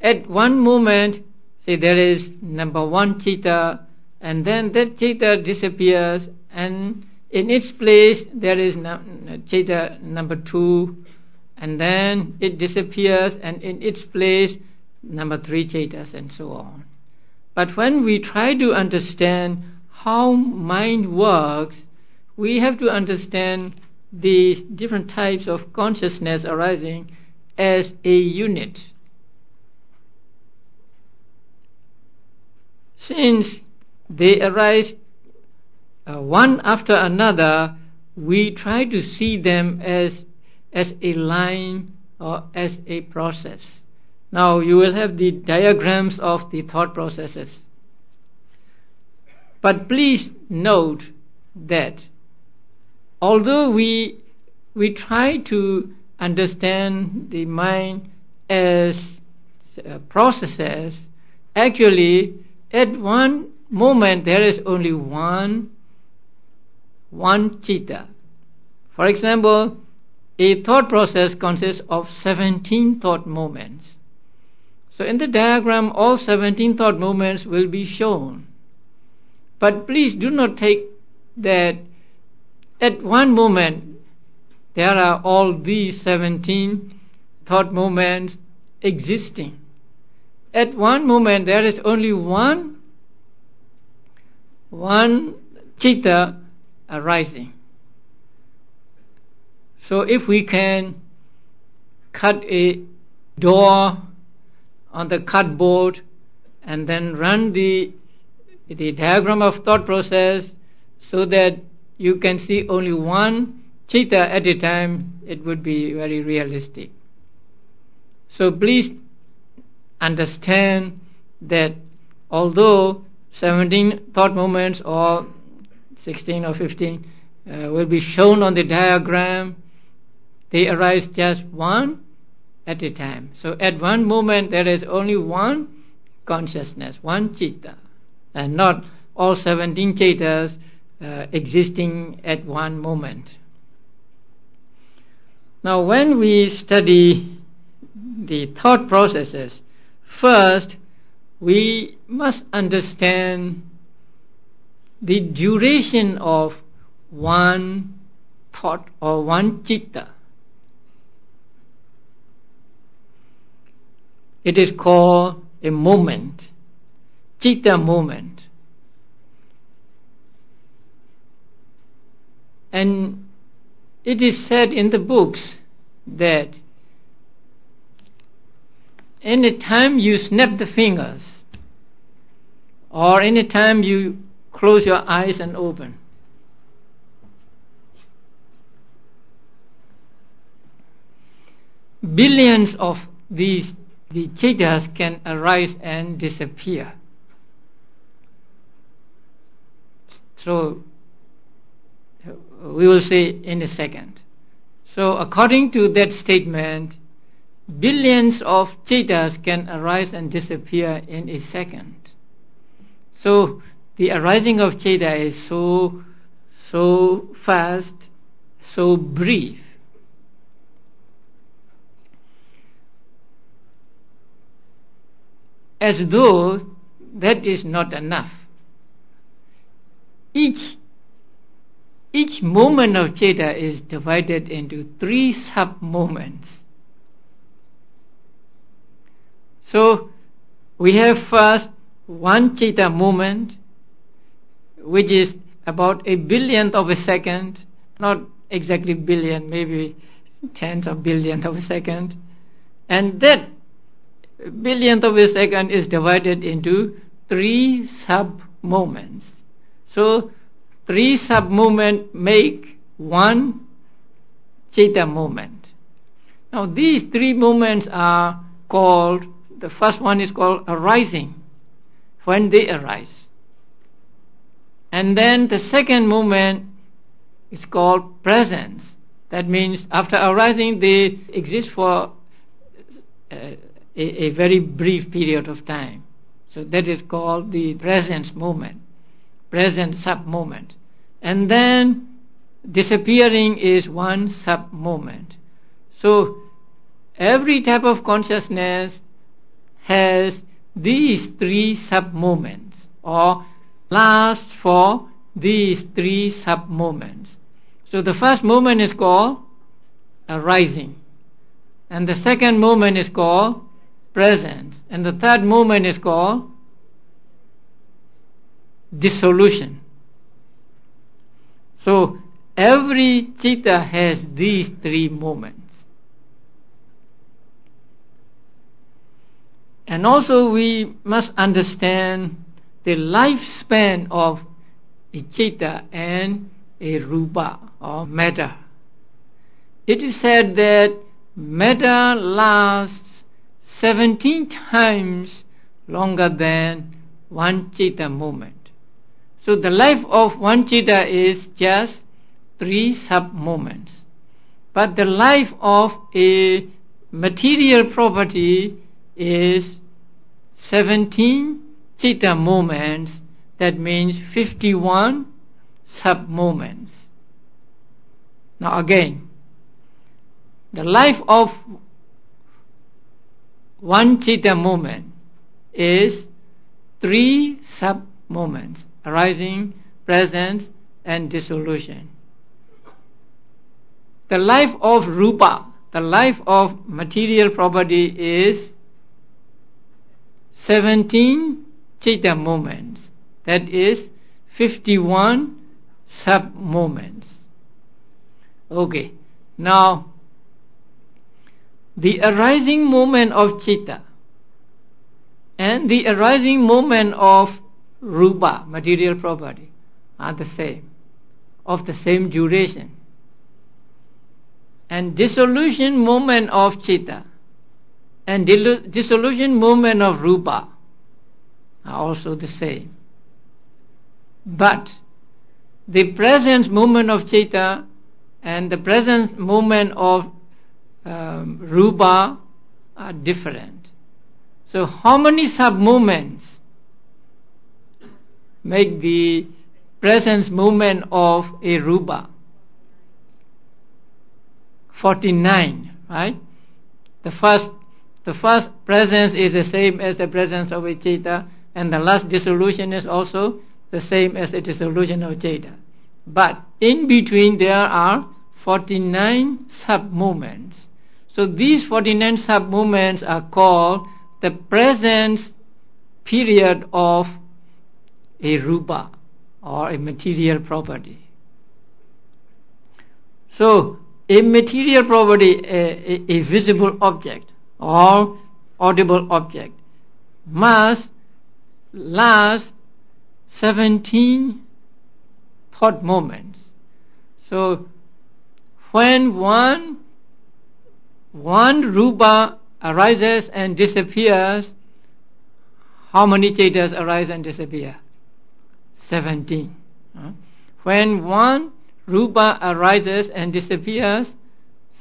At one moment, say there is number one citta, and then that citta disappears, and in its place there is citta number two, and then it disappears, and in its place number three cettas, and so on. But when we try to understand how mind works, we have to understand these different types of consciousness arising as a unit. Since they arise uh, one after another, we try to see them as, as a line or as a process. Now you will have the diagrams of the thought processes. But please note that although we, we try to understand the mind as uh, processes, actually at one moment there is only one one citta. For example, a thought process consists of seventeen thought movements. So in the diagram, all seventeen thought movements will be shown. But please do not take that at one moment there are all these seventeen thought movements existing. At one moment there is only one, one citta arising. So if we can cut a door on the cardboard and then run the, the diagram of thought process so that you can see only one citta at a time, it would be very realistic. So please understand that although seventeen thought movements or sixteen or fifteen uh, will be shown on the diagram, they arise just one at a time. So at one moment there is only one consciousness, one citta, and not all seventeen cittas uh, existing at one moment. Now when we study the thought processes, first we must understand the duration of one thought or one citta. It is called a moment, citta moment. And it is said in the books that any time you snap the fingers, or any time you close your eyes and open, billions of these the cittas can arise and disappear. So we will say in a second. So according to that statement, billions of cittas can arise and disappear in a second. So the arising of citta is so so fast, so brief. As though that is not enough. Each, each moment of citta is divided into three sub-moments. So we have first one citta moment, which is about a billionth of a second, not exactly billion, maybe tenth of billionth of a second, and that billionth of a second is divided into three sub-moments. So three sub-moments make one citta moment. Now these three moments are called, the first one is called arising, when they arise. And then the second moment is called presence. That means after arising they exist for uh, A, a very brief period of time. So that is called the presence moment, present sub-moment. And then disappearing is one sub-moment. So every type of consciousness has these three sub-moments or lasts for these three sub-moments. So the first moment is called arising, and the second moment is called presence, and the third moment is called dissolution. So every citta has these three moments. And also we must understand the lifespan of a citta and a rupa or matter. It is said that matter lasts seventeen times longer than one citta moment. So the life of one citta is just three sub-moments. But the life of a material property is seventeen citta moments. That means fifty-one sub-moments. Now again, the life of one citta movement is three sub-movements: arising, presence, and dissolution. The life of rupa, the life of material property, is seventeen citta movements. That is fifty-one sub-movements. Okay, now the arising movement of citta and the arising movement of rupa, material property, are the same, of the same duration. And dissolution movement of citta and dissolution movement of rupa are also the same. But the presence movement of citta and the presence movement of um, rupa are different. So how many sub-movements make the presence movement of a rupa? forty-nine, right? The first, the first presence is the same as the presence of a citta, and the last dissolution is also the same as the dissolution of citta. But in between there are forty-nine sub-movements. So these forty-nine sub-movements are called the presence period of a rupa or a material property. So a material property, a, a, a visible object or audible object, must last seventeen thought moments. So when one one rupa arises and disappears, how many cittas arise and disappear? seventeen. Huh? When one rupa arises and disappears,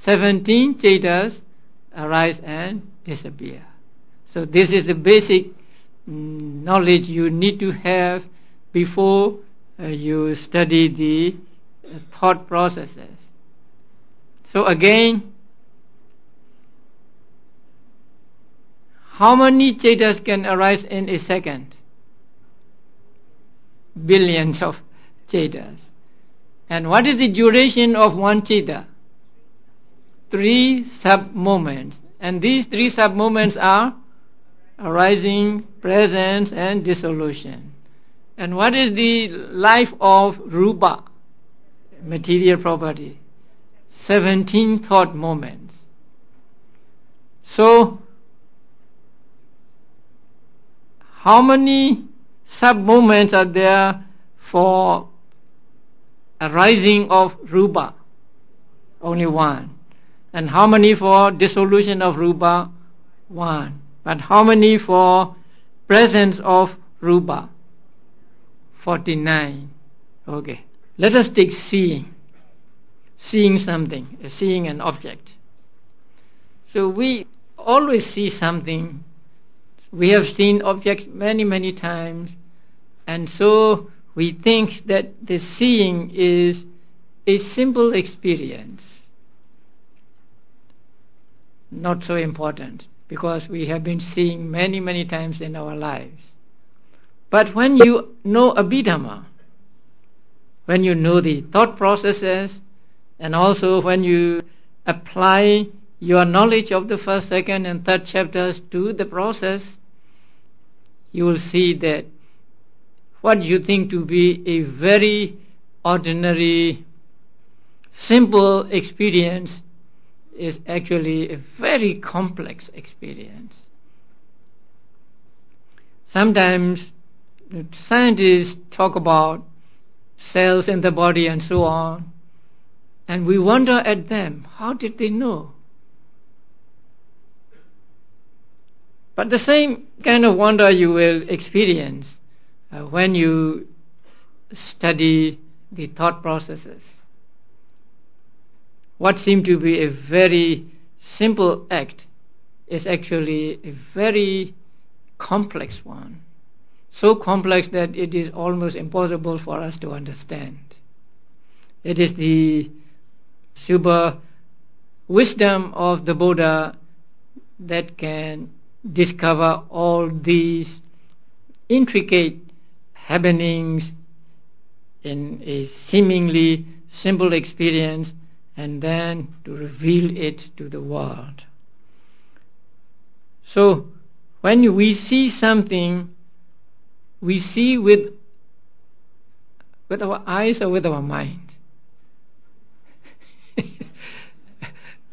seventeen cittas arise and disappear. So this is the basic mm, knowledge you need to have before uh, you study the uh, thought processes. So again, how many cittas can arise in a second? Billions of cittas. And what is the duration of one citta? Three sub-moments. And these three sub-moments are arising, presence, and dissolution. And what is the life of rupa, material property? seventeen thought moments. So how many sub-moments are there for arising of rupa? Only one. And how many for dissolution of rupa? One. But how many for presence of rupa? forty-nine. Okay. Let us take seeing. Seeing something, seeing an object. So we always see something. We have seen objects many, many times, and so we think that the seeing is a simple experience. Not so important, because we have been seeing many, many times in our lives. But when you know Abhidhamma, when you know the thought processes, and also when you apply your knowledge of the first, second, and third chapters to the process, you will see that what you think to be a very ordinary, simple experience is actually a very complex experience. Sometimes scientists talk about cells in the body and so on, and we wonder at them, how did they know? But the same kind of wonder you will experience Uh, when you study the thought processes. What seemed to be a very simple act is actually a very complex one. So complex that it is almost impossible for us to understand. It is the Subha wisdom of the Buddha that can discover all these intricate happenings in a seemingly simple experience, and then to reveal it to the world. So when we see something, we see with with our eyes or with our mind.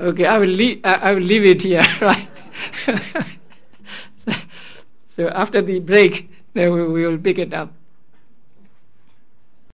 Okay, I will leave, I, I will leave it here, right? So after the break, then we, we will pick it up.